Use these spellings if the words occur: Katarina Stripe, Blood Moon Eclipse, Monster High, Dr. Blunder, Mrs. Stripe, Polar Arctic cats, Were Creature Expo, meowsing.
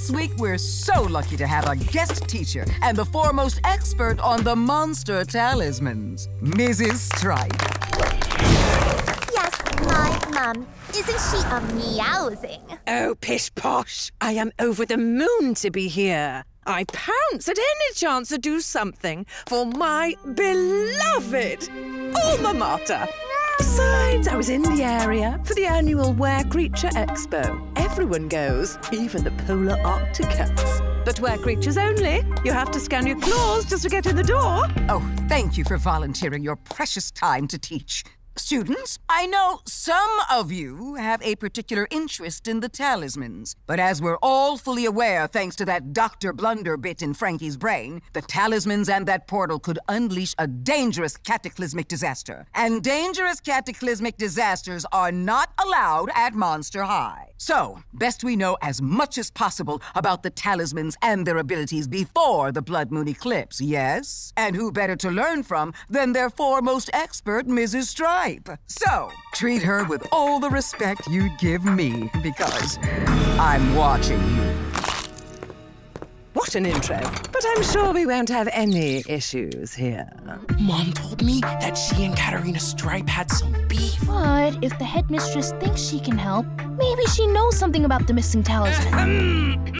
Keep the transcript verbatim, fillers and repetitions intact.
This week, we're so lucky to have a guest teacher and the foremost expert on the monster talismans, Missus Stripe. Yes, my mum. Isn't she a meowsing? Oh, pish posh. I am over the moon to be here. I pounce at any chance to do something for my beloved alma mater. Besides, I was in the area for the annual Were Creature Expo. Everyone goes, even the Polar Arctic cats. But Were Creatures only. You have to scan your claws just to get in the door. Oh, thank you for volunteering your precious time to teach. Students, I know some of you have a particular interest in the talismans, but as we're all fully aware, thanks to that Doctor Blunder bit in Frankie's brain, the talismans and that portal could unleash a dangerous cataclysmic disaster. And dangerous cataclysmic disasters are not allowed at Monster High. So, best we know as much as possible about the talismans and their abilities before the Blood Moon Eclipse, yes? And who better to learn from than their foremost expert, Missus Stripe? So, treat her with all the respect you'd give me, because I'm watching you. What an intro. But I'm sure we won't have any issues here. Mom told me that she and Katarina Stripe had some beef. But if the headmistress thinks she can help, maybe she knows something about the missing talisman.